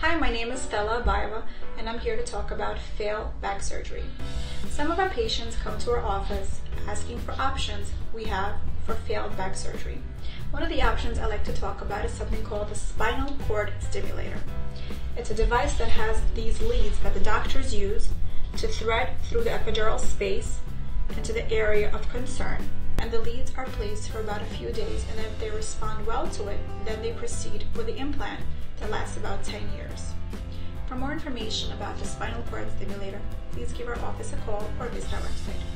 Hi, my name is Stella Bayeva, and I'm here to talk about failed back surgery. Some of our patients come to our office asking for options we have for failed back surgery. One of the options I like to talk about is something called the spinal cord stimulator. It's a device that has these leads that the doctors use to thread through the epidural space into the area of concern. And the leads are placed for about a few days, and if they respond well to it, then they proceed with the implant that lasts about 10 years. For more information about the spinal cord stimulator, please give our office a call or visit our website.